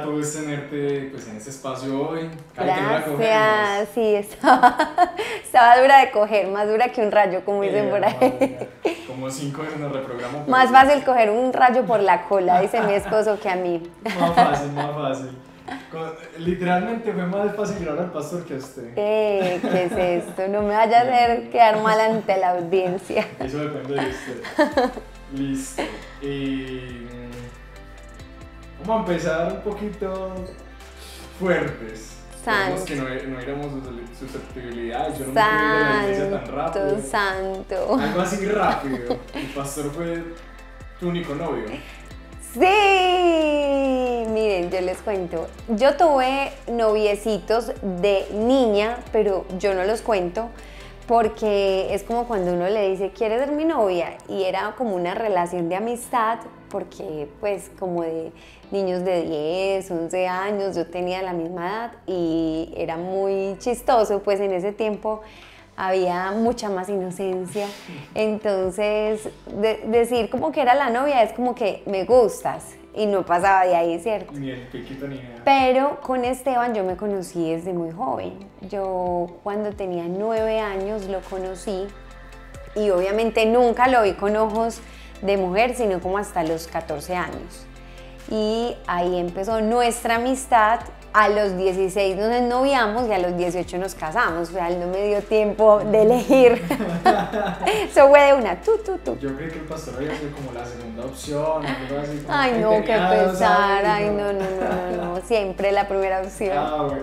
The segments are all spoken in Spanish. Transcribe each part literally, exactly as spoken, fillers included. grato es tenerte pues, en este espacio hoy. Gracias, sí, estaba, estaba dura de coger, más dura que un rayo, como eh, dicen por ahí. Como cinco veces nos reprogramamos. Más fácil coger un rayo por la cola, dice mi esposo, que a mí. Más fácil, más fácil. Literalmente fue más fácil grabar al pastor que a usted. Eh, ¿Qué es esto? No me vaya a hacer quedar mal ante la audiencia. Eso depende de usted. Listo. Eh, vamos a empezar un poquito fuertes. Santo. Que no, no éramos susceptibilidades. Yo no santo, me fui de la iglesia tan rápido. Santo. Algo así rápido. El pastor fue tu único novio. Sí, miren, yo les cuento, yo tuve noviecitos de niña, pero yo no los cuento porque es como cuando uno le dice, ¿quieres ser mi novia? Y era como una relación de amistad porque pues como de niños de diez, once años, yo tenía la misma edad y era muy chistoso, pues en ese tiempo había mucha más inocencia, entonces de, decir como que era la novia es como que me gustas y no pasaba de ahí, ¿cierto? Ni el piquito ni nada. Pero con Esteban yo me conocí desde muy joven, yo cuando tenía nueve años lo conocí y obviamente nunca lo vi con ojos de mujer sino como hasta los catorce años y ahí empezó nuestra amistad. A los dieciséis nos ennoviamos y a los dieciocho nos casamos, o sea, él no me dio tiempo de elegir. Eso fue de una, tú, tú, tú. Yo creí que el pastor había sido como la segunda opción. Algo así, como ay, no, qué pesar, ay, no, no, no, no, no, siempre la primera opción. Ah, bueno,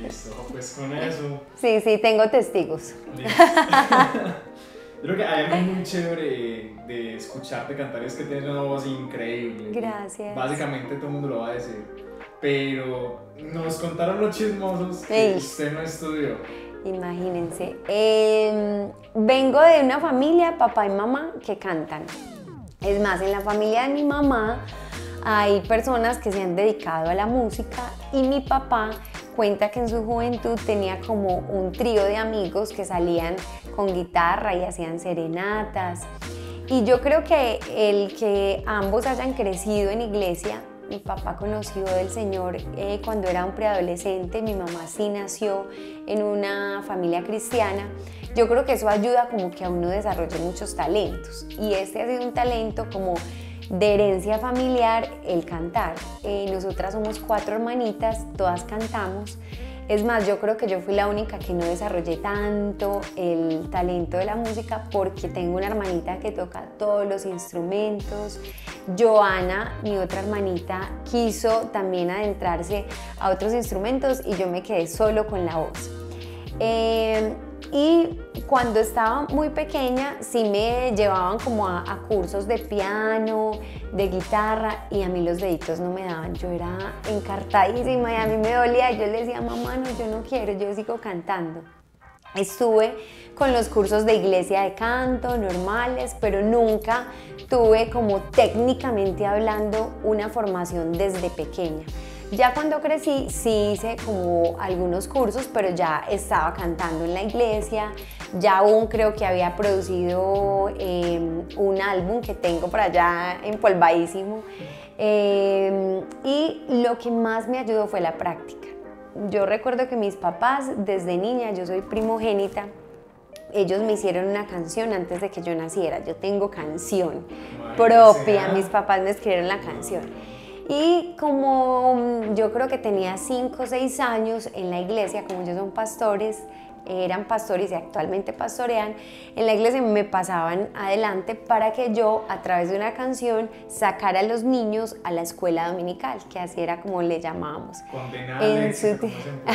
listo, pues con eso. Sí, sí, tengo testigos. Listo. Creo que hay algo muy chévere de escucharte cantar, es que tienes una voz increíble. Gracias. Básicamente todo el mundo lo va a decir. Pero nos contaron los chismosos que usted no estudió. Imagínense. Eh, vengo de una familia, papá y mamá, que cantan. Es más, en la familia de mi mamá hay personas que se han dedicado a la música y mi papá cuenta que en su juventud tenía como un trío de amigos que salían con guitarra y hacían serenatas. Y yo creo que el que ambos hayan crecido en iglesia. Mi papá conoció del Señor eh, cuando era un preadolescente, mi mamá sí nació en una familia cristiana. Yo creo que eso ayuda como que a uno desarrolle muchos talentos y este ha sido un talento como de herencia familiar, el cantar. Eh, nosotras somos cuatro hermanitas, todas cantamos. Es más, yo creo que yo fui la única que no desarrollé tanto el talento de la música porque tengo una hermanita que toca todos los instrumentos. Joana, mi otra hermanita, quiso también adentrarse a otros instrumentos y yo me quedé solo con la voz. Eh, y cuando estaba muy pequeña sí me llevaban como a, a cursos de piano, de guitarra y a mí los deditos no me daban, yo era encartadísima y a mí me dolía y yo le decía mamá no, yo no quiero, yo sigo cantando. Estuve con los cursos de iglesia de canto normales, pero nunca tuve como técnicamente hablando una formación desde pequeña. Ya cuando crecí sí hice como algunos cursos, pero ya estaba cantando en la iglesia, ya aún creo que había producido eh, un álbum que tengo por allá empolvadísimo eh, y lo que más me ayudó fue la práctica. Yo recuerdo que mis papás, desde niña, yo soy primogénita, ellos me hicieron una canción antes de que yo naciera. Yo tengo canción propia, mis papás me escribieron la canción. Y como yo creo que tenía cinco o seis años en la iglesia, como ellos son pastores, eran pastores y actualmente pastorean, en la iglesia me pasaban adelante para que yo a través de una canción sacara a los niños a la escuela dominical, que así era como le llamábamos. En su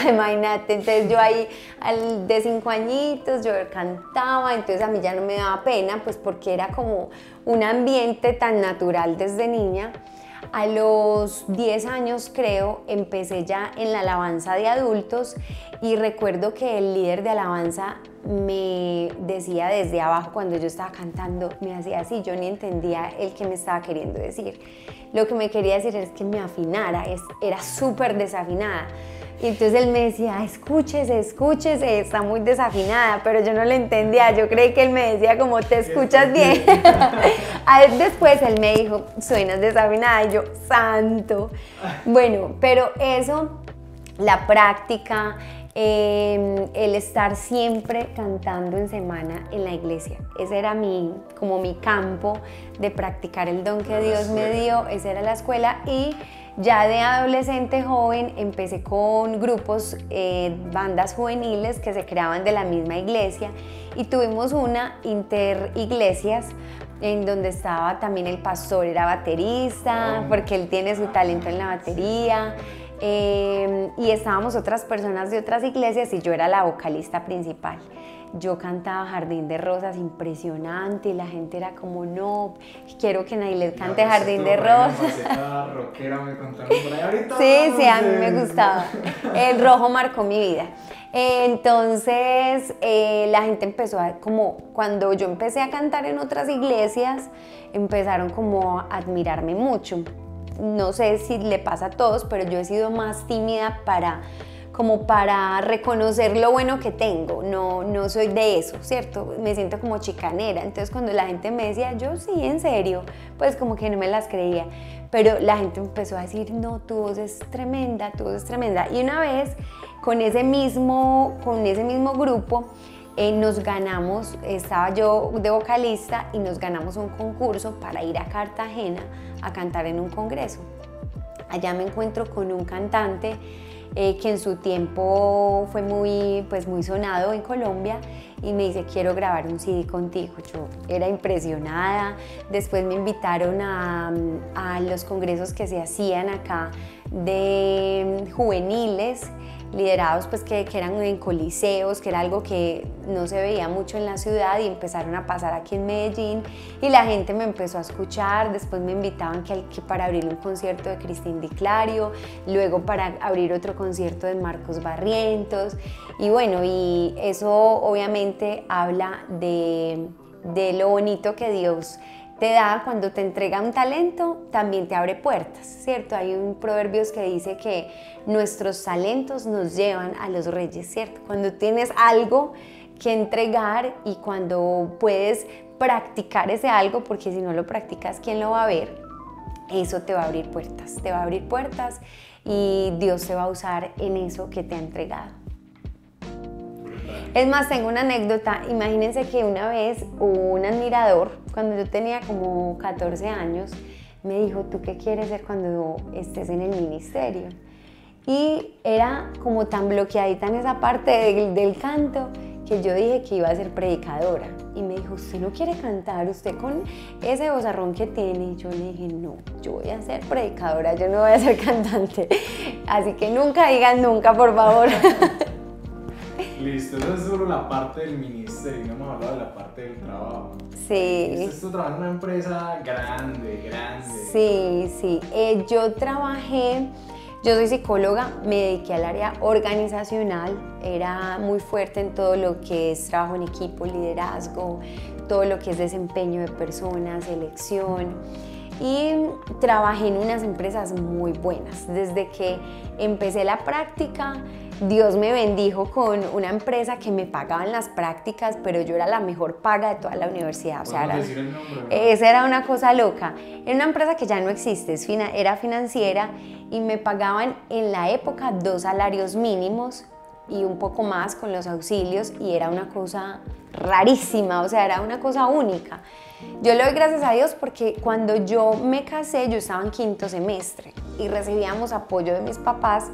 imagínate, entonces yo ahí al de cinco añitos yo cantaba, entonces a mí ya no me daba pena pues porque era como un ambiente tan natural desde niña. A los diez años, creo, empecé ya en la alabanza de adultos y recuerdo que el líder de alabanza me decía desde abajo cuando yo estaba cantando, me hacía así, yo ni entendía el que me estaba queriendo decir. Lo que me quería decir es que me afinara, es, era súper desafinada. Y entonces él me decía, escúchese, escúchese, está muy desafinada, pero yo no le entendía, yo creí que él me decía como, te escuchas bien. Después él me dijo, suenas desafinada, y yo, santo. Bueno, pero eso, la práctica, eh, el estar siempre cantando en semana en la iglesia, ese era mi, como mi campo de practicar el don que Dios me dio, esa era la escuela. Y ya de adolescente joven empecé con grupos, eh, bandas juveniles que se creaban de la misma iglesia, y tuvimos una interiglesias en donde estaba también el pastor, era baterista, porque él tiene su talento en la batería, eh, y estábamos otras personas de otras iglesias y yo era la vocalista principal. Yo cantaba Jardín de Rosas impresionante y la gente era como, no, quiero que Nailet cante Jardín de Rosas. Sí, sí, a mí me gustaba. El rojo marcó mi vida. Entonces eh, la gente empezó a, como cuando yo empecé a cantar en otras iglesias, empezaron como a admirarme mucho. No sé si le pasa a todos, pero yo he sido más tímida para... como para reconocer lo bueno que tengo, no, no soy de eso, ¿cierto? Me siento como chicanera, entonces cuando la gente me decía, yo sí, en serio, pues como que no me las creía, pero la gente empezó a decir, no, tu voz es tremenda, tu voz es tremenda, y una vez con ese mismo, con ese mismo grupo, Eh, nos ganamos, estaba yo de vocalista y nos ganamos un concurso para ir a Cartagena a cantar en un congreso. Allá me encuentro con un cantante eh, que en su tiempo fue muy, pues muy sonado en Colombia, y me dice, quiero grabar un C D contigo. Yo era impresionada. Después me invitaron a, a los congresos que se hacían acá de juveniles, liderados pues que, que eran en coliseos, que era algo que no se veía mucho en la ciudad, y empezaron a pasar aquí en Medellín y la gente me empezó a escuchar. Después me invitaban que, que para abrir un concierto de Cristine Di Clario, luego para abrir otro concierto de Marcos Barrientos, y bueno, y eso obviamente habla de, de lo bonito que Dios te da cuando te entrega un talento, también te abre puertas, ¿cierto? Hay un proverbio que dice que nuestros talentos nos llevan a los reyes, ¿cierto? Cuando tienes algo que entregar y cuando puedes practicar ese algo, porque si no lo practicas, ¿quién lo va a ver? Eso te va a abrir puertas, te va a abrir puertas y Dios te va a usar en eso que te ha entregado. Es más, tengo una anécdota. Imagínense que una vez un admirador, cuando yo tenía como catorce años, me dijo, ¿tú qué quieres ser cuando estés en el ministerio? Y era como tan bloqueadita en esa parte del, del canto que yo dije que iba a ser predicadora. Y me dijo, ¿usted no quiere cantar? ¿Usted con ese vozarrón que tiene? Y yo le dije, no, yo voy a ser predicadora, yo no voy a ser cantante. Así que nunca digan nunca, por favor. Listo, esa es solo la parte del ministerio, no hemos hablado de la parte del trabajo. Sí. Usted está trabajando en una empresa grande, grande. Sí, sí. Eh, yo trabajé, yo soy psicóloga, me dediqué al área organizacional, era muy fuerte en todo lo que es trabajo en equipo, liderazgo, todo lo que es desempeño de personas, selección. Y trabajé en unas empresas muy buenas. Desde que empecé la práctica, Dios me bendijo con una empresa que me pagaban las prácticas, pero yo era la mejor paga de toda la universidad. O sea, era, decir el nombre, ¿no? Esa era una cosa loca. Era una empresa que ya no existe, es fina, era financiera, y me pagaban en la época dos salarios mínimos y un poco más con los auxilios, y era una cosa rarísima, o sea, era una cosa única. Yo le doy gracias a Dios porque cuando yo me casé, yo estaba en quinto semestre y recibíamos apoyo de mis papás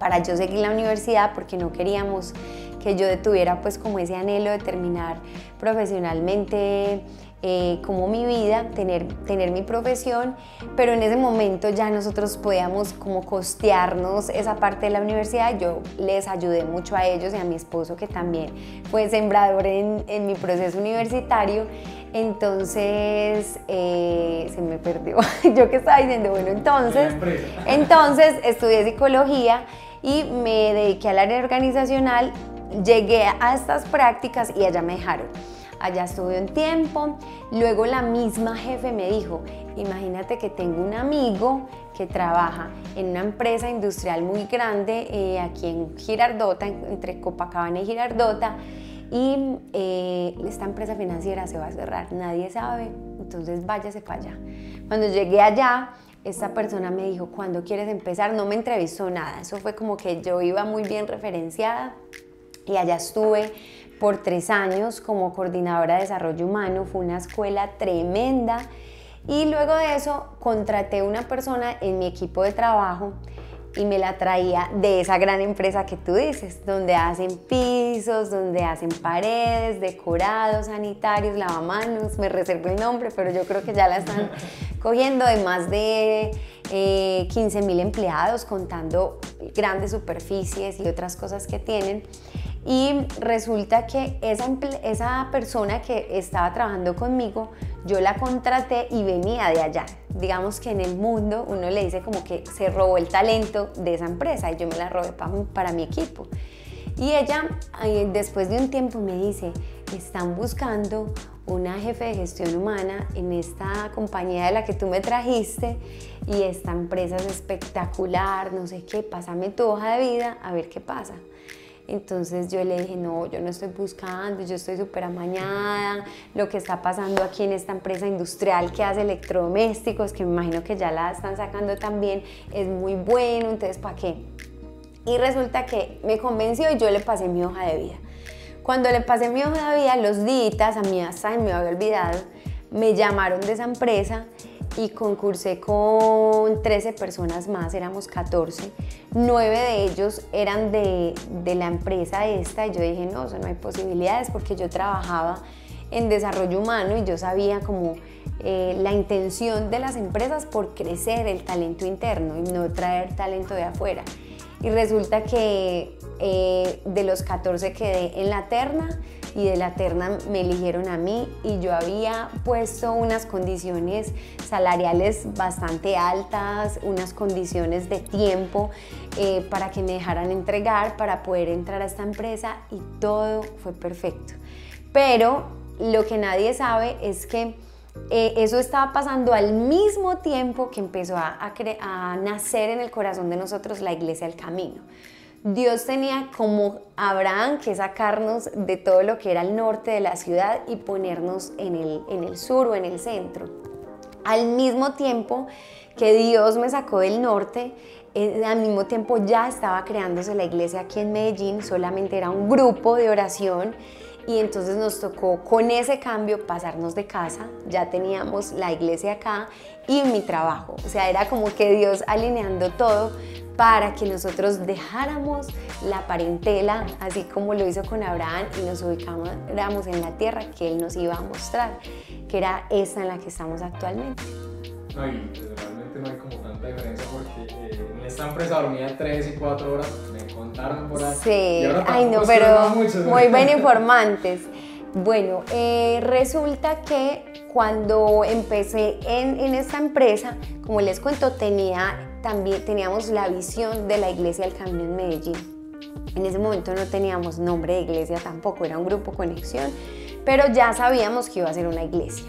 para yo seguir la universidad, porque no queríamos que yo tuviera pues como ese anhelo de terminar profesionalmente eh, como mi vida, tener, tener mi profesión, pero en ese momento ya nosotros podíamos como costearnos esa parte de la universidad. Yo les ayudé mucho a ellos y a mi esposo, que también fue sembrador en, en mi proceso universitario. Entonces, eh, se me perdió, yo que estaba diciendo, bueno, entonces, entonces estudié psicología y me dediqué al área organizacional, llegué a estas prácticas y allá me dejaron. Allá estuve un tiempo, luego la misma jefe me dijo, Imagínate que tengo un amigo que trabaja en una empresa industrial muy grande eh, aquí en Girardota, entre Copacabana y Girardota, y eh, esta empresa financiera se va a cerrar, nadie sabe, entonces váyase para allá. Cuando llegué allá, esta persona me dijo, ¿cuándo quieres empezar? No me entrevistó nada, eso fue como que yo iba muy bien referenciada, y allá estuve por tres años como coordinadora de desarrollo humano, fue una escuela tremenda, y luego de eso contraté una persona en mi equipo de trabajo y me la traía de esa gran empresa que tú dices, donde hacen pisos, donde hacen paredes, decorados, sanitarios, lavamanos, me reservo el nombre, pero yo creo que ya la están cogiendo, de más de eh, quince mil empleados, contando grandes superficies y otras cosas que tienen. Y resulta que esa, esa persona que estaba trabajando conmigo, yo la contraté y venía de allá. Digamos que en el mundo uno le dice como que se robó el talento de esa empresa y yo me la robé para, para mi equipo. Y ella después de un tiempo me dice, están buscando una jefe de gestión humana en esta compañía de la que tú me trajiste y esta empresa es espectacular, no sé qué, pásame tu hoja de vida a ver qué pasa. Entonces yo le dije, no, yo no estoy buscando, yo estoy súper amañada, lo que está pasando aquí en esta empresa industrial que hace electrodomésticos, que me imagino que ya la están sacando también, es muy bueno, entonces ¿para qué? Y resulta que me convenció y yo le pasé mi hoja de vida. Cuando le pasé mi hoja de vida, los días, a mí hasta me había olvidado, me llamaron de esa empresa y concursé con trece personas más, éramos catorce, nueve de ellos eran de, de la empresa esta y yo dije no, eso no hay posibilidades porque yo trabajaba en desarrollo humano y yo sabía como eh, la intención de las empresas por crecer el talento interno y no traer talento de afuera. Y resulta que eh, de los catorce quedé en la terna y de la terna me eligieron a mí y yo había puesto unas condiciones salariales bastante altas, unas condiciones de tiempo eh, para que me dejaran entregar, para poder entrar a esta empresa y todo fue perfecto. Pero lo que nadie sabe es que Eh, eso estaba pasando al mismo tiempo que empezó a, a, a nacer en el corazón de nosotros la Iglesia El Camino. Dios tenía como Abraham que sacarnos de todo lo que era el norte de la ciudad y ponernos en el, en el sur o en el centro. Al mismo tiempo que Dios me sacó del norte, eh, al mismo tiempo ya estaba creándose la iglesia aquí en Medellín, solamente era un grupo de oración. Y entonces nos tocó con ese cambio pasarnos de casa, ya teníamos la iglesia acá y mi trabajo. O sea, era como que Dios alineando todo para que nosotros dejáramos la parentela, así como lo hizo con Abraham, y nos ubicáramos en la tierra que Él nos iba a mostrar, que era esa en la que estamos actualmente. No, y realmente no hay como tanta diferencia porque eh, en esta empresa dormía tres y cuatro horas, me contaron por ahí. Sí, ay no, pero mucho, muy bien informantes. Bueno, eh, resulta que cuando empecé en, en esta empresa, como les cuento, tenía, también teníamos la visión de la Iglesia del Camino en Medellín. En ese momento no teníamos nombre de iglesia tampoco, era un grupo conexión, pero ya sabíamos que iba a ser una iglesia.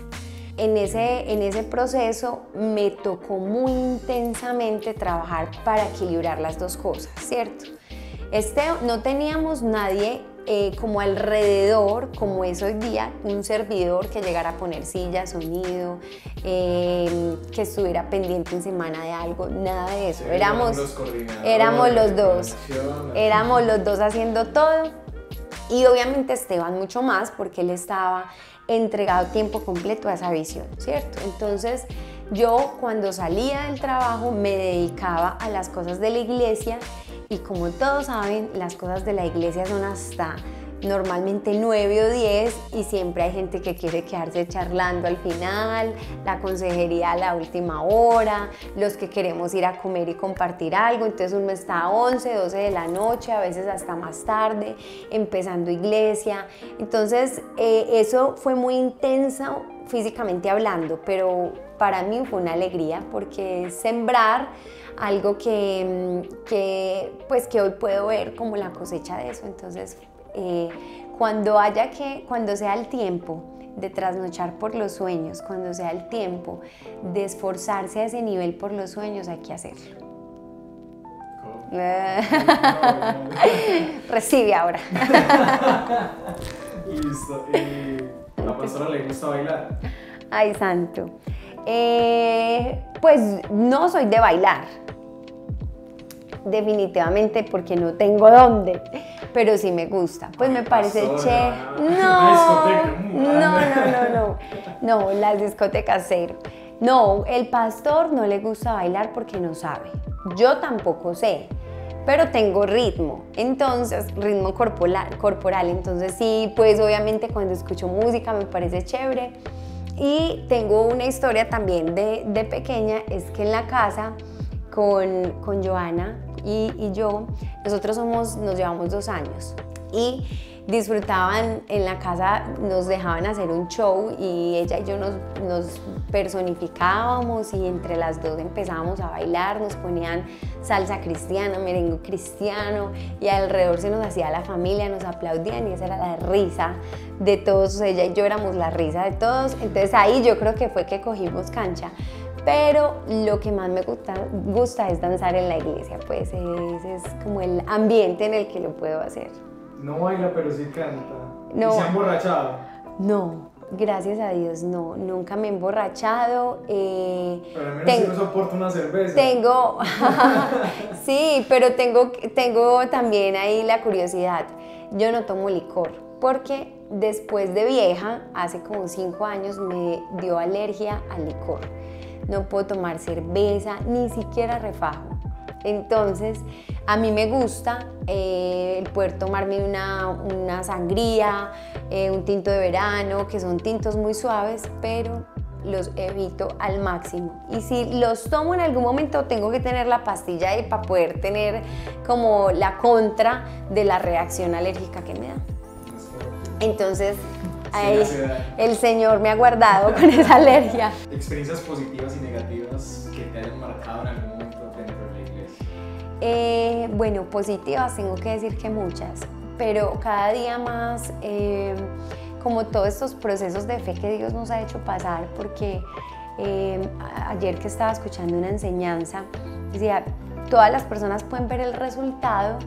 En ese, en ese proceso me tocó muy intensamente trabajar para equilibrar las dos cosas, ¿cierto? Este, no teníamos nadie eh, como alrededor, como es hoy día, un servidor que llegara a poner silla, sonido, eh, que estuviera pendiente en semana de algo, nada de eso. Sí, éramos, los éramos los dos, éramos los dos haciendo todo y obviamente Esteban mucho más porque él estaba entregado tiempo completo a esa visión, ¿cierto? Entonces yo cuando salía del trabajo me dedicaba a las cosas de la iglesia y como todos saben, las cosas de la iglesia son hasta normalmente nueve o diez y siempre hay gente que quiere quedarse charlando al final, la consejería a la última hora, los que queremos ir a comer y compartir algo, entonces uno está a once, doce de la noche, a veces hasta más tarde, empezando iglesia, entonces eh, eso fue muy intenso físicamente hablando, pero para mí fue una alegría porque sembrar algo que, que, pues que hoy puedo ver como la cosecha de eso, entonces Eh, cuando haya que, cuando sea el tiempo de trasnochar por los sueños, cuando sea el tiempo de esforzarse a ese nivel por los sueños, hay que hacerlo. Recibe ahora. Listo. Eh, ¿La pastora le gusta bailar? Ay, santo. Eh, pues no soy de bailar. Definitivamente, porque no tengo dónde, pero sí me gusta. Pues me parece chévere. No, no, no, no, no. No, las discotecas cero. No, el pastor no le gusta bailar porque no sabe. Yo tampoco sé, pero tengo ritmo, entonces, ritmo corporal, corporal. Entonces sí, pues obviamente cuando escucho música me parece chévere. Y tengo una historia también de, de pequeña, es que en la casa con, con Joana y, y yo, nosotros somos, nos llevamos dos años y disfrutaban en la casa, nos dejaban hacer un show y ella y yo nos, nos personificábamos y entre las dos empezábamos a bailar, nos ponían salsa cristiana, merengue cristiano y alrededor se nos hacía la familia, nos aplaudían y esa era la risa de todos, ella y yo éramos la risa de todos, entonces ahí yo creo que fue que cogimos cancha. Pero lo que más me gusta, gusta es danzar en la iglesia, pues ese es como el ambiente en el que lo puedo hacer. No baila, pero sí canta. No. ¿Y se ha emborrachado? No, gracias a Dios, no. Nunca me he emborrachado. Eh, pero al menos si no soporto una cerveza. Tengo, sí, pero tengo, tengo también ahí la curiosidad. Yo no tomo licor porque después de vieja, hace como cinco años, me dio alergia al licor. No puedo tomar cerveza, ni siquiera refajo. Entonces, a mí me gusta eh, el poder tomarme una, una sangría, eh, un tinto de verano, que son tintos muy suaves, pero los evito al máximo. Y si los tomo en algún momento, tengo que tener la pastilla ahí para poder tener como la contra de la reacción alérgica que me da. Entonces, ahí, el Señor me ha guardado con esa alergia. ¿Experiencias positivas y negativas que te hayan marcado en algún momento? Eh, bueno, positivas, tengo que decir que muchas, pero cada día más, eh, como todos estos procesos de fe que Dios nos ha hecho pasar, porque eh, ayer que estaba escuchando una enseñanza, decía, todas las personas pueden ver el resultado,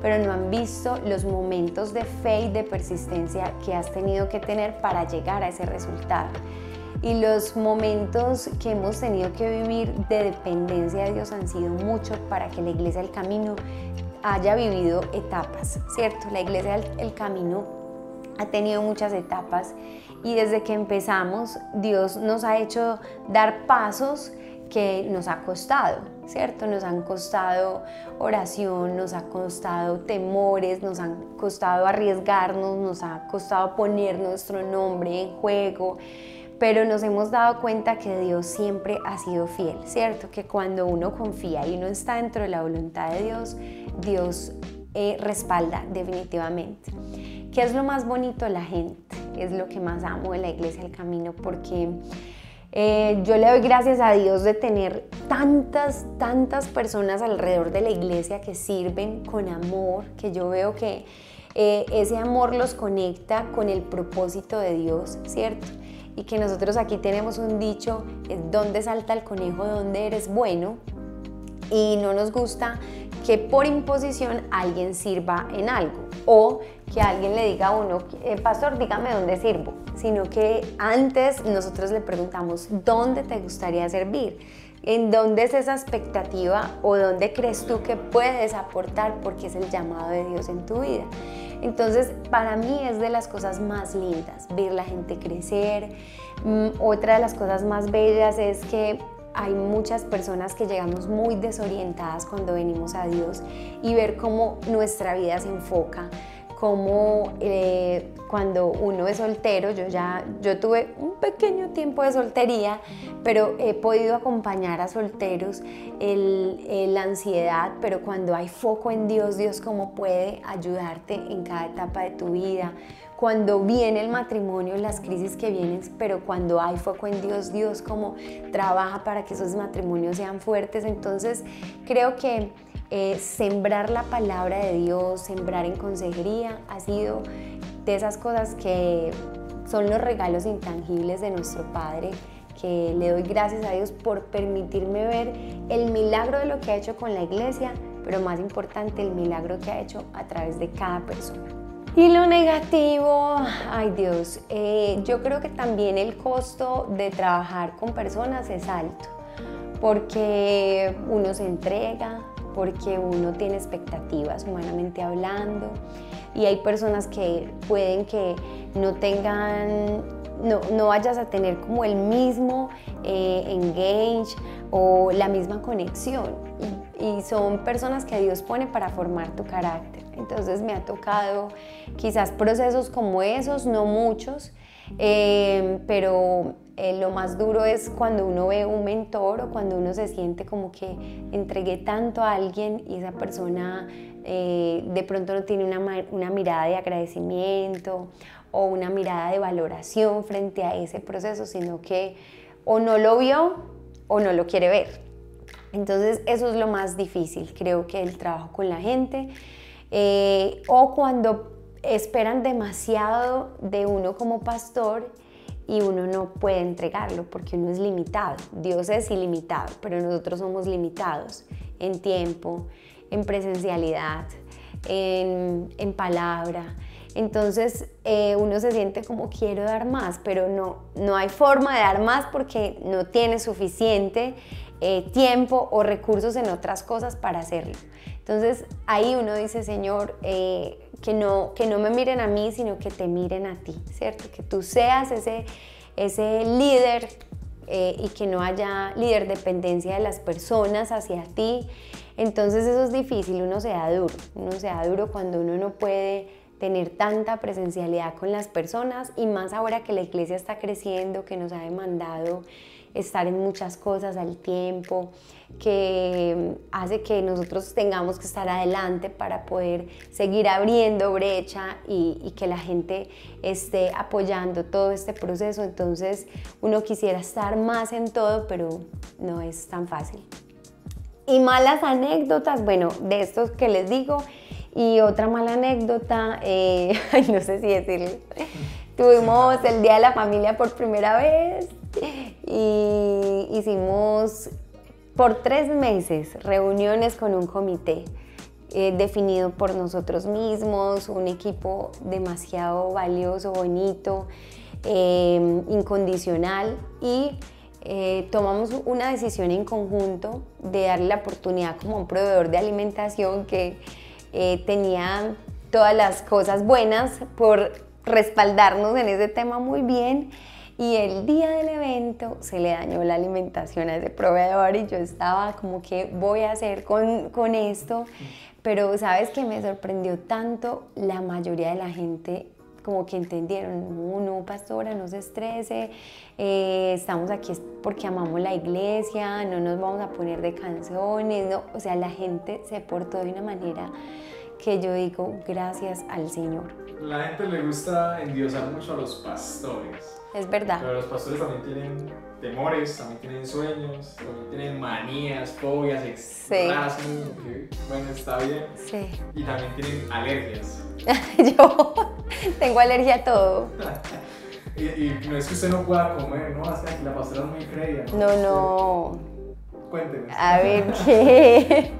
pero no han visto los momentos de fe y de persistencia que has tenido que tener para llegar a ese resultado. Y los momentos que hemos tenido que vivir de dependencia de Dios han sido muchos para que la Iglesia del Camino haya vivido etapas, ¿cierto? La Iglesia del Camino ha tenido muchas etapas y desde que empezamos Dios nos ha hecho dar pasos que nos ha costado, ¿cierto? Nos han costado oración, nos ha costado temores, nos han costado arriesgarnos, nos ha costado poner nuestro nombre en juego, pero nos hemos dado cuenta que Dios siempre ha sido fiel, ¿cierto? Que cuando uno confía y uno está dentro de la voluntad de Dios, Dios eh, respalda definitivamente. ¿Qué es lo más bonito de la gente? Es lo que más amo de la Iglesia del Camino, porque eh, yo le doy gracias a Dios de tener tantas, tantas personas alrededor de la iglesia que sirven con amor, que yo veo que eh, ese amor los conecta con el propósito de Dios, ¿cierto? Y que nosotros aquí tenemos un dicho, es dónde salta el conejo, dónde eres bueno, y no nos gusta que por imposición alguien sirva en algo, o que alguien le diga a uno, eh, pastor, dígame dónde sirvo, sino que antes nosotros le preguntamos, ¿dónde te gustaría servir? ¿En dónde es esa expectativa o dónde crees tú que puedes aportar porque es el llamado de Dios en tu vida? Entonces, para mí es de las cosas más lindas, ver la gente crecer. Otra de las cosas más bellas es que hay muchas personas que llegamos muy desorientadas cuando venimos a Dios y ver cómo nuestra vida se enfoca, como eh, cuando uno es soltero, yo ya yo tuve un pequeño tiempo de soltería, pero he podido acompañar a solteros el, el, la ansiedad, pero cuando hay foco en Dios, Dios cómo puede ayudarte en cada etapa de tu vida. Cuando viene el matrimonio, las crisis que vienen, pero cuando hay foco en Dios, Dios cómo trabaja para que esos matrimonios sean fuertes. Entonces creo que Eh, sembrar la palabra de Dios, sembrar en consejería, ha sido de esas cosas que son los regalos intangibles de nuestro Padre, que le doy gracias a Dios por permitirme ver el milagro de lo que ha hecho con la iglesia, pero más importante, el milagro que ha hecho a través de cada persona. Y lo negativo, ay Dios, eh, yo creo que también el costo de trabajar con personas es alto, porque uno se entrega, porque uno tiene expectativas humanamente hablando, y hay personas que pueden que no tengan... No, no vayas a tener como el mismo eh, engage o la misma conexión, y, y son personas que Dios pone para formar tu carácter. Entonces me ha tocado quizás procesos como esos, no muchos, eh, pero eh, lo más duro es cuando uno ve un mentor o cuando uno se siente como que entregué tanto a alguien y esa persona eh, de pronto no tiene una, una mirada de agradecimiento o una mirada de valoración frente a ese proceso, sino que o no lo vio o no lo quiere ver. Entonces eso es lo más difícil, creo que el trabajo con la gente, eh, o cuando esperan demasiado de uno como pastor y uno no puede entregarlo porque uno es limitado. Dios es ilimitado, pero nosotros somos limitados en tiempo, en presencialidad, en, en palabra. Entonces eh, uno se siente como quiero dar más, pero no, no hay forma de dar más porque no tiene suficiente eh, tiempo o recursos en otras cosas para hacerlo. Entonces ahí uno dice, Señor, eh, que, no, que no me miren a mí, sino que te miren a ti, ¿cierto? Que tú seas ese, ese líder eh, y que no haya líder dependencia de las personas hacia ti. Entonces eso es difícil, uno se da duro, uno se da duro cuando uno no puede tener tanta presencialidad con las personas, y más ahora que la iglesia está creciendo, que nos ha demandado estar en muchas cosas al tiempo, que hace que nosotros tengamos que estar adelante para poder seguir abriendo brecha y, y que la gente esté apoyando todo este proceso. Entonces uno quisiera estar más en todo, pero no es tan fácil. Y malas anécdotas, bueno, de estos que les digo. Y otra mala anécdota, eh, ay, no sé si decirlo, tuvimos el Día de la Familia por primera vez y hicimos por tres meses reuniones con un comité eh, definido por nosotros mismos, un equipo demasiado valioso, bonito, eh, incondicional, y Eh, tomamos una decisión en conjunto de darle la oportunidad como un proveedor de alimentación que eh, tenía todas las cosas buenas por respaldarnos en ese tema muy bien, y el día del evento se le dañó la alimentación a ese proveedor y yo estaba como que voy a hacer con, con esto, pero sabes que me sorprendió tanto la mayoría de la gente, como que entendieron, no, no, pastora, no se estrese, eh, estamos aquí porque amamos la iglesia, no nos vamos a poner de canciones, no. O sea, la gente se portó de una manera que yo digo, gracias al Señor. La gente le gusta endiosar mucho a los pastores. Es verdad. Pero los pastores también tienen temores, también tienen sueños, también tienen manías, fobias, extras, sí. Okay. Bueno, está bien. Sí. Y también tienen alergias. Yo tengo alergia a todo. y, y no es que usted no pueda comer, ¿no? Hasta que la pastora no me creía. No, no. no. Cuénteme. A ver, ¿qué?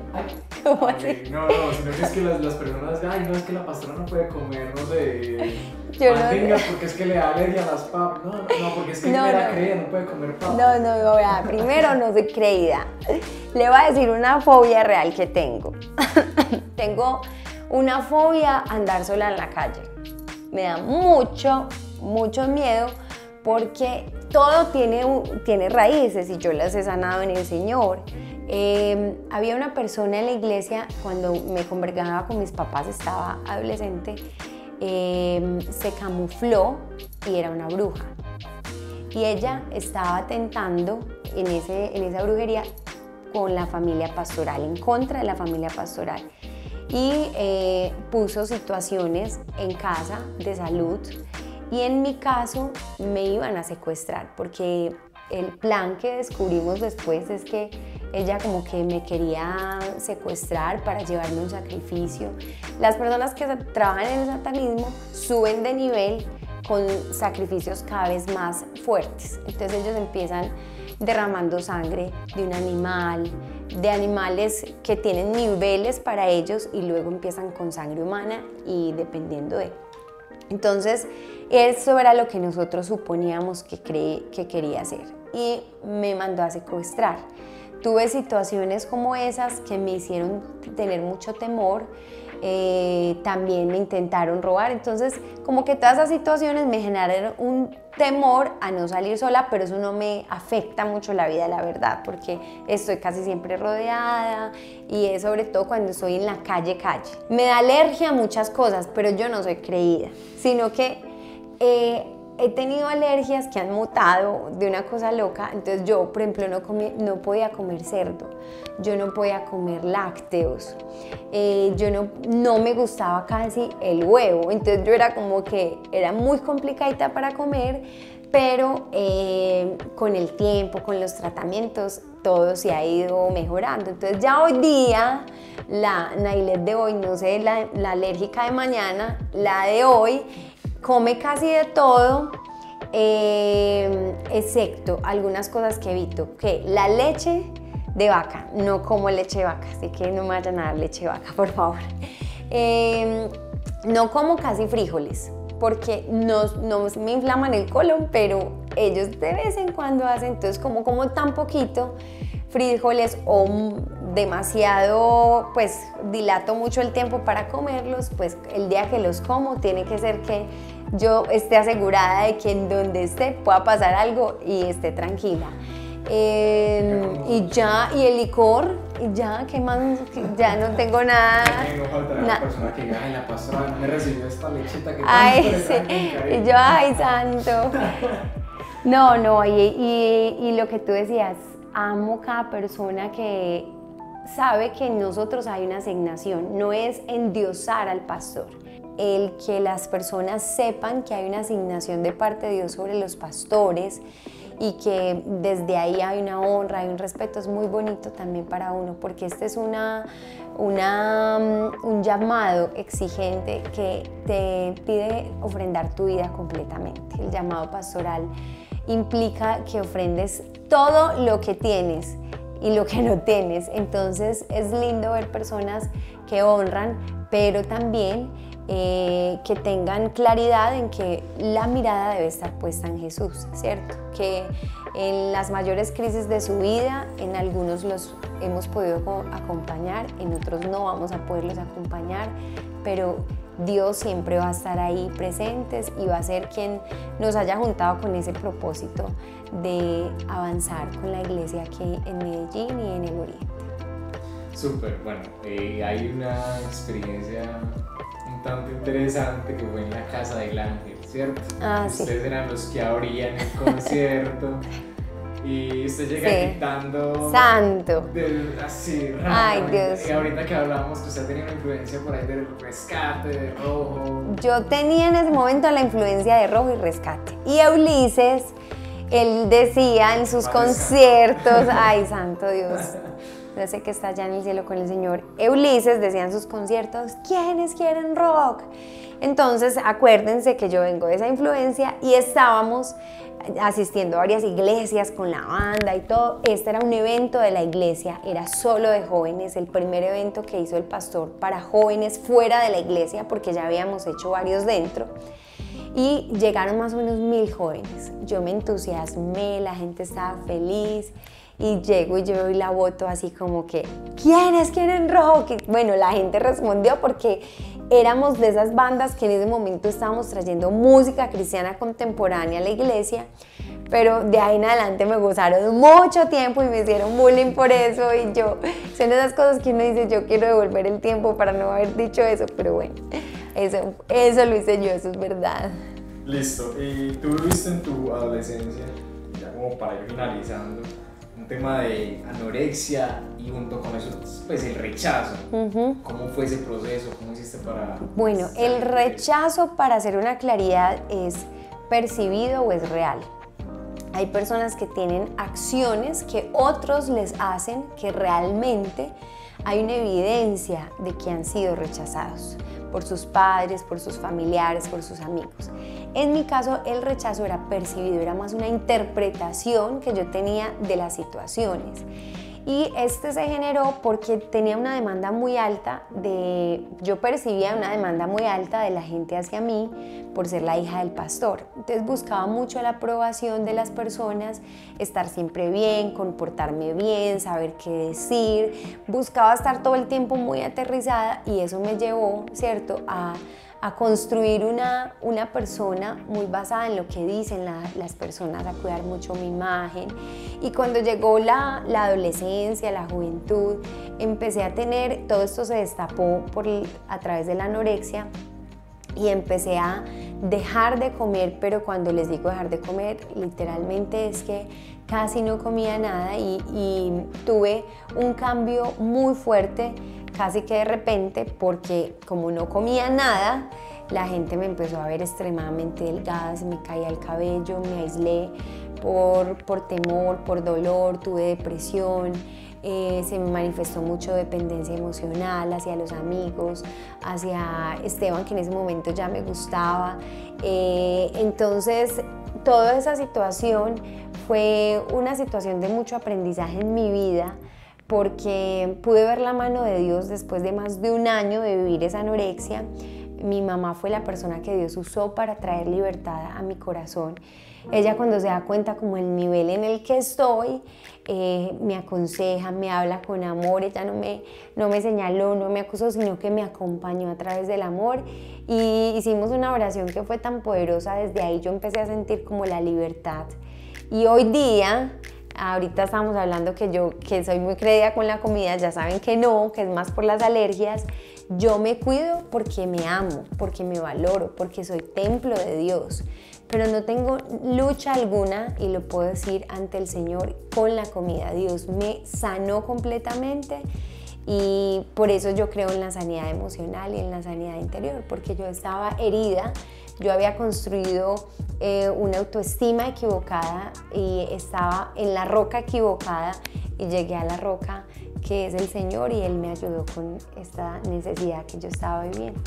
¿Cómo así? No, no, sino que es que las, las personas dicen, ay, no, es que la pastora no puede comer, no sé, yo mantengas, no, porque es que le da alergia a las papas. No, no, no, porque es que no, me no. la creía, no puede comer papas. No, no, no, vea, primero no soy creída. Le voy a decir una fobia real que tengo. Tengo una fobia a andar sola en la calle. Me da mucho, mucho miedo porque todo tiene, tiene raíces y yo las he sanado en el Señor. Eh, había una persona en la iglesia, cuando me congregaba con mis papás, estaba adolescente, eh, se camufló y era una bruja. Y ella estaba tentando en, ese, en esa brujería con la familia pastoral, en contra de la familia pastoral. Y eh, puso situaciones en casa de salud. Y en mi caso me iban a secuestrar, porque el plan que descubrimos después es que ella como que me quería secuestrar para llevarme un sacrificio. Las personas que trabajan en el satanismo suben de nivel con sacrificios cada vez más fuertes. Entonces ellos empiezan derramando sangre de un animal, de animales que tienen niveles para ellos, y luego empiezan con sangre humana y dependiendo de... Entonces eso era lo que nosotros suponíamos que, creí, que quería hacer, y me mandó a secuestrar. Tuve situaciones como esas que me hicieron tener mucho temor, eh, también me intentaron robar, entonces como que todas esas situaciones me generaron un temor a no salir sola, pero eso no me afecta mucho la vida, la verdad, porque estoy casi siempre rodeada, y es sobre todo cuando estoy en la calle, calle. Me da alergia a muchas cosas, pero yo no soy creída, sino que... Eh, He tenido alergias que han mutado de una cosa loca. Entonces yo, por ejemplo, no, comí, no podía comer cerdo, yo no podía comer lácteos, eh, yo no, no me gustaba casi el huevo. Entonces yo era como que era muy complicadita para comer, pero eh, con el tiempo, con los tratamientos, todo se ha ido mejorando. Entonces ya hoy día, la Nailet de hoy, no sé, la, la alérgica de mañana, la de hoy, come casi de todo, eh, excepto algunas cosas que evito, que la leche de vaca, no como leche de vaca, así que no me vayan a dar leche de vaca, por favor. Eh, no como casi frijoles, porque no, no me inflaman el colon, pero ellos de vez en cuando hacen, entonces como, como tan poquito frijoles o demasiado, pues dilato mucho el tiempo para comerlos, pues el día que los como tiene que ser que yo esté asegurada de que en donde esté pueda pasar algo y esté tranquila. Eh, y ya, y el licor, y ya, ¿qué más? Ya no tengo nada. No faltará una persona que diga, ay, la pastora me recibió esta lechita que... Ay, sí. Y yo, ay, santo. No, no, y, y, y lo que tú decías, amo cada persona que sabe que en nosotros hay una asignación, no es endiosar al pastor. El que las personas sepan que hay una asignación de parte de Dios sobre los pastores y que desde ahí hay una honra, hay un respeto, es muy bonito también para uno, porque este es una, una, un llamado exigente que te pide ofrendar tu vida completamente. El llamado pastoral implica que ofrendes todo lo que tienes y lo que no tienes. Entonces es lindo ver personas que honran, pero también eh, que tengan claridad en que la mirada debe estar puesta en Jesús, ¿cierto? Que en las mayores crisis de su vida, en algunos los hemos podido acompañar, en otros no vamos a poderlos acompañar, pero Dios siempre va a estar ahí presentes y va a ser quien nos haya juntado con ese propósito de avanzar con la iglesia aquí en Medellín y en el Oriente. Súper, bueno, eh, hay una experiencia un tanto interesante que fue en la Casa del Ángel, ¿cierto? Ah, ustedes sí eran los que abrían el concierto. Y usted llega sí. gritando santo del, así, ay, Dios. Y ahorita que hablamos que usted tenía una influencia por ahí del Rescate, de Rojo. Yo tenía en ese momento la influencia de Rojo y Rescate, y Eulíces, él decía en sus conciertos, ay santo Dios, yo sé que está allá en el cielo con el Señor, Eulíces decía en sus conciertos, ¿quiénes quieren rock? Entonces acuérdense que yo vengo de esa influencia y estábamos asistiendo a varias iglesias con la banda y todo. Este era un evento de la iglesia, era solo de jóvenes, el primer evento que hizo el pastor para jóvenes fuera de la iglesia, porque ya habíamos hecho varios dentro, y llegaron más o menos mil jóvenes. Yo me entusiasmé, la gente estaba feliz, y llego y yo doy la voto así como que ¿quiénes quieren rock? Bueno, la gente respondió porque éramos de esas bandas que en ese momento estábamos trayendo música cristiana contemporánea a la iglesia, pero de ahí en adelante me gozaron mucho tiempo y me hicieron bullying por eso, y yo, son esas cosas que uno dice, yo quiero devolver el tiempo para no haber dicho eso, pero bueno, eso, eso lo hice yo, eso es verdad. Listo, y tú viviste en tu adolescencia, ya como para ir finalizando, un tema de anorexia y junto con eso, pues el rechazo. Uh-huh. ¿Cómo fue ese proceso? ¿Cómo hiciste para...? Bueno, el rechazo, para hacer una claridad, es percibido o es real. Hay personas que tienen acciones que otros les hacen que realmente hay una evidencia de que han sido rechazados por sus padres, por sus familiares, por sus amigos. En mi caso, el rechazo era percibido, era más una interpretación que yo tenía de las situaciones. Y este se generó porque tenía una demanda muy alta de, yo percibía una demanda muy alta de la gente hacia mí por ser la hija del pastor. Entonces buscaba mucho la aprobación de las personas, estar siempre bien, comportarme bien, saber qué decir. Buscaba estar todo el tiempo muy aterrizada y eso me llevó, ¿cierto?, a... a construir una, una persona muy basada en lo que dicen la, las personas, a cuidar mucho mi imagen. Y cuando llegó la, la adolescencia, la juventud, empecé a tener, todo esto se destapó por, a través de la anorexia, y empecé a dejar de comer, pero cuando les digo dejar de comer, literalmente es que casi no comía nada y, y tuve un cambio muy fuerte, casi que de repente, porque como no comía nada, la gente me empezó a ver extremadamente delgada, se me caía el cabello, me aislé por, por temor, por dolor, tuve depresión, eh, se me manifestó mucho dependencia emocional hacia los amigos, hacia Esteban, que en ese momento ya me gustaba. Eh, entonces, toda esa situación fue una situación de mucho aprendizaje en mi vida, porque pude ver la mano de Dios después de más de un año de vivir esa anorexia. Mi mamá fue la persona que Dios usó para traer libertad a mi corazón. Ella, cuando se da cuenta como el nivel en el que estoy, eh, me aconseja, me habla con amor. Ella no me, no me señaló, no me acusó, sino que me acompañó a través del amor. Y hicimos una oración que fue tan poderosa. Desde ahí yo empecé a sentir como la libertad. Y hoy día... ahorita estamos hablando que yo que soy muy crédula con la comida, ya saben que no, que es más por las alergias. Yo me cuido porque me amo, porque me valoro, porque soy templo de Dios. Pero no tengo lucha alguna, y lo puedo decir ante el Señor, con la comida. Dios me sanó completamente y por eso yo creo en la sanidad emocional y en la sanidad interior, porque yo estaba herida. Yo había construido eh, una autoestima equivocada y estaba en la roca equivocada, y llegué a la roca que es el Señor, y Él me ayudó con esta necesidad que yo estaba viviendo.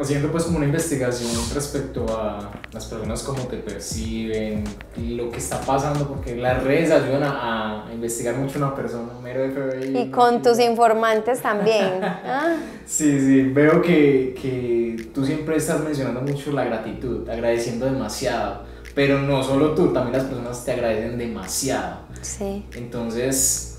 Haciendo pues como una investigación respecto a las personas, cómo te perciben, lo que está pasando, porque las redes ayudan a, a investigar mucho a una persona, mero F B I. Y con tus informantes también. ¿Ah? Sí, sí, veo que, que tú siempre estás mencionando mucho la gratitud, agradeciendo demasiado, pero no solo tú, también las personas te agradecen demasiado. Sí. Entonces...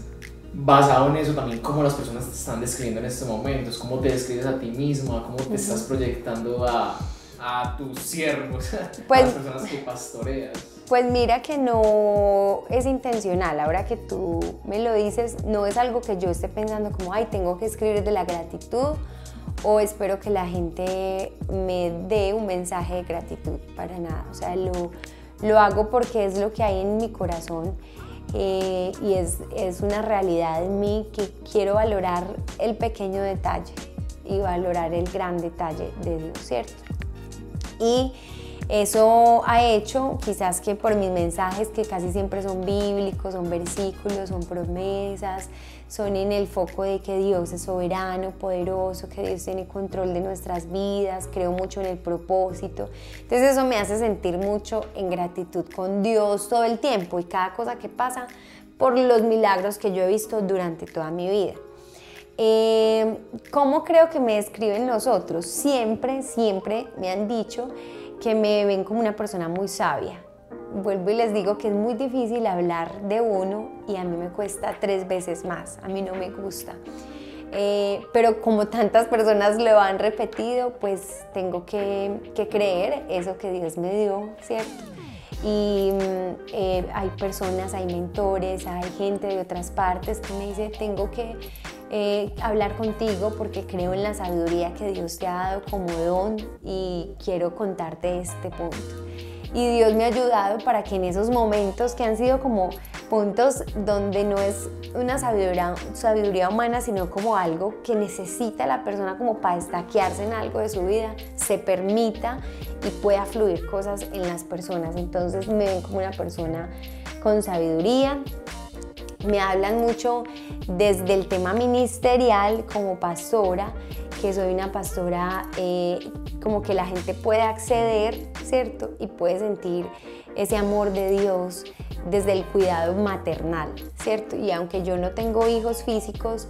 basado en eso también, cómo las personas te están describiendo en estos momentos, cómo te describes a ti misma, cómo te estás proyectando a, a tus siervos, pues, a las personas que pastoreas. Pues mira que no es intencional, ahora que tú me lo dices, no es algo que yo esté pensando como, ay, tengo que escribir de la gratitud o espero que la gente me dé un mensaje de gratitud, para nada. O sea, lo, lo hago porque es lo que hay en mi corazón. Eh, y es, es una realidad en mí que quiero valorar el pequeño detalle y valorar el gran detalle de Dios, ¿cierto? Y eso ha hecho quizás que por mis mensajes, que casi siempre son bíblicos, son versículos, son promesas, son en el foco de que Dios es soberano, poderoso, que Dios tiene control de nuestras vidas, creo mucho en el propósito. Entonces eso me hace sentir mucho en gratitud con Dios todo el tiempo, y cada cosa que pasa, por los milagros que yo he visto durante toda mi vida. Eh, ¿Cómo creo que me describen los otros? Siempre, siempre me han dicho que me ven como una persona muy sabia. Vuelvo y les digo que es muy difícil hablar de uno, y a mí me cuesta tres veces más, a mí no me gusta. Eh, pero como tantas personas lo han repetido, pues tengo que, que creer eso que Dios me dio, ¿cierto? Y eh, hay personas, hay mentores, hay gente de otras partes que me dice, tengo que Eh, hablar contigo porque creo en la sabiduría que Dios te ha dado como don y quiero contarte este punto. Y Dios me ha ayudado para que en esos momentos que han sido como puntos donde no es una sabiduría, sabiduría humana, sino como algo que necesita la persona como para estaquearse en algo de su vida, se permita y pueda fluir cosas en las personas. Entonces me ven como una persona con sabiduría. Me hablan mucho desde el tema ministerial como pastora, que soy una pastora eh, como que la gente puede acceder, ¿cierto? Y puede sentir ese amor de Dios desde el cuidado maternal, ¿cierto? Y aunque yo no tengo hijos físicos,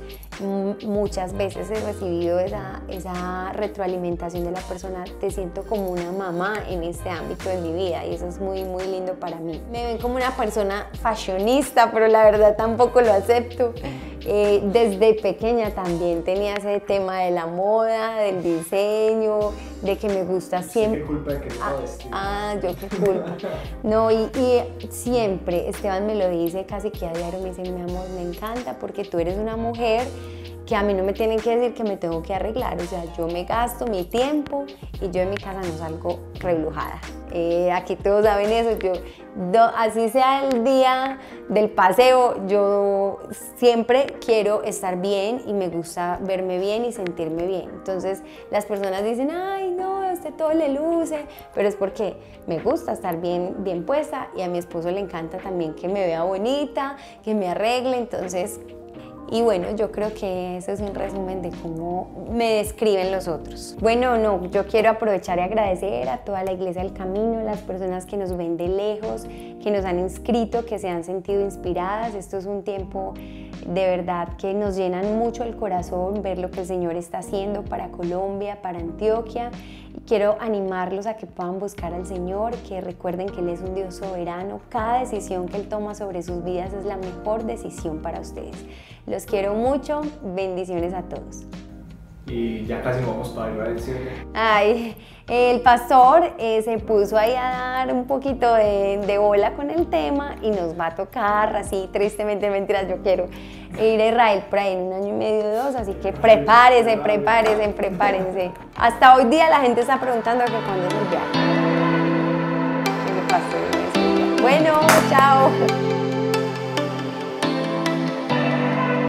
muchas veces he recibido esa, esa retroalimentación de la persona: te siento como una mamá en este ámbito de mi vida, y eso es muy, muy lindo para mí. Me ven como una persona fashionista, pero la verdad tampoco lo acepto. Eh, desde pequeña también tenía ese tema de la moda, del diseño, de que me gusta siempre. ¿Qué culpa de que no vestir? Ah, yo qué culpa. No, y, y siempre, Esteban me lo dice casi que a diario, me dice: mi amor, me encanta porque tú eres una mujer que a mí no me tienen que decir que me tengo que arreglar. O sea, yo me gasto mi tiempo y yo en mi casa no salgo reblujada. Eh, aquí todos saben eso. Yo, do, así sea el día del paseo, yo siempre quiero estar bien y me gusta verme bien y sentirme bien. Entonces las personas dicen: ay, no, a usted todo le luce, pero es porque me gusta estar bien, bien puesta, y a mi esposo le encanta también que me vea bonita, que me arregle. Entonces... Y bueno, yo creo que eso es un resumen de cómo me describen los otros. Bueno, no, yo quiero aprovechar y agradecer a toda la Iglesia del Camino, las personas que nos ven de lejos, que nos han inscrito, que se han sentido inspiradas. Esto es un tiempo de verdad que nos llenan mucho el corazón, ver lo que el Señor está haciendo para Colombia, para Antioquia. Quiero animarlos a que puedan buscar al Señor, que recuerden que Él es un Dios soberano. Cada decisión que Él toma sobre sus vidas es la mejor decisión para ustedes. Los quiero mucho, bendiciones a todos. Y ya casi vamos para arriba del cielo. Ay, el pastor eh, se puso ahí a dar un poquito de, de bola con el tema y nos va a tocar, así tristemente, mentiras, yo quiero ir a Israel por ahí en un año y medio, dos, así que prepárense, prepárense, prepárense. Hasta hoy día la gente está preguntando que cuándo nos viaja. Bueno, chao.